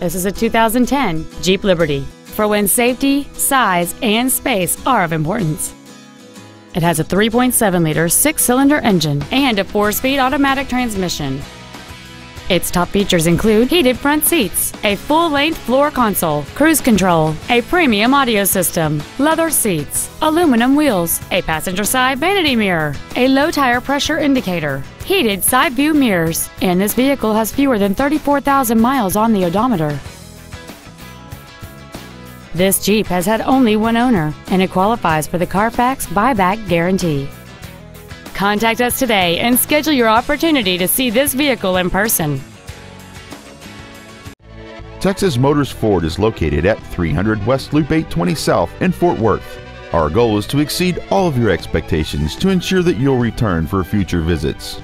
This is a 2010 Jeep Liberty for when safety, size, and space are of importance. It has a 3.7-liter six-cylinder engine and a four-speed automatic transmission. Its top features include heated front seats, a full-length floor console, cruise control, a premium audio system, leather seats, aluminum wheels, a passenger side vanity mirror, a low tire pressure indicator, heated side view mirrors, and this vehicle has fewer than 34,000 miles on the odometer. This Jeep has had only one owner, and it qualifies for the Carfax Buyback Guarantee. Contact us today and schedule your opportunity to see this vehicle in person. Texas Motors Ford is located at 300 West Loop 820 South in Fort Worth. Our goal is to exceed all of your expectations to ensure that you'll return for future visits.